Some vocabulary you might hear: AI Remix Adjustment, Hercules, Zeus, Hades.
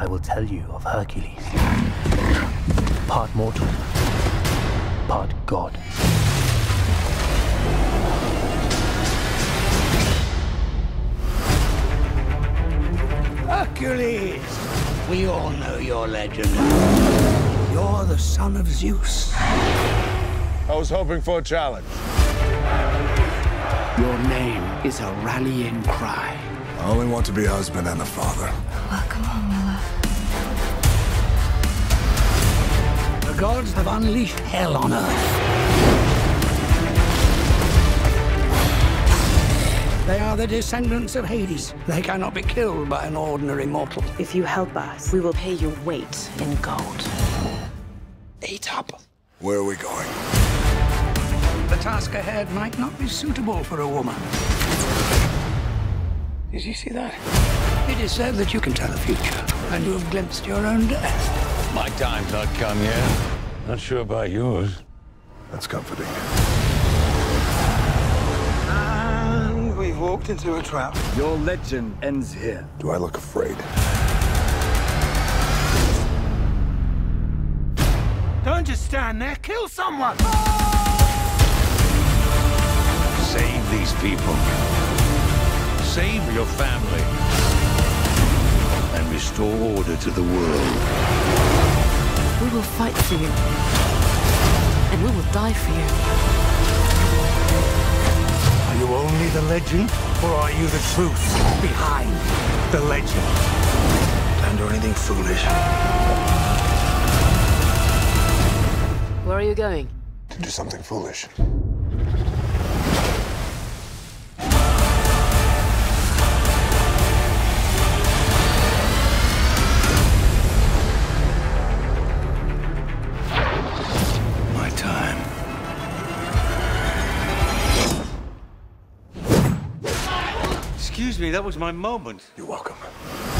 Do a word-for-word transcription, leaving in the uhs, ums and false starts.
I will tell you of Hercules. Part mortal, part god. Hercules! We all know your legend. You're the son of Zeus. I was hoping for a challenge. Your name is a rallying cry. I only want to be a husband and a father. Welcome home, my love. The gods have unleashed hell on earth. They are the descendants of Hades. They cannot be killed by an ordinary mortal. If you help us, we will pay your weight in gold. Eight up. Where are we going? The task ahead might not be suitable for a woman. Did you see that? It is said that you can tell the future, and you have glimpsed your own death. My time's not come yet. Not sure about yours. That's comforting. And we've walked into a trap. Your legend ends here. Do I look afraid? Don't just stand there, kill someone! Save these people. Save your family. And restore order to the world. We will fight for you. And we will die for you. Are you only the legend, or are you the truth behind the legend? Don't do anything foolish. Where are you going? To do something foolish. My time. Excuse me, that was my moment. You're welcome.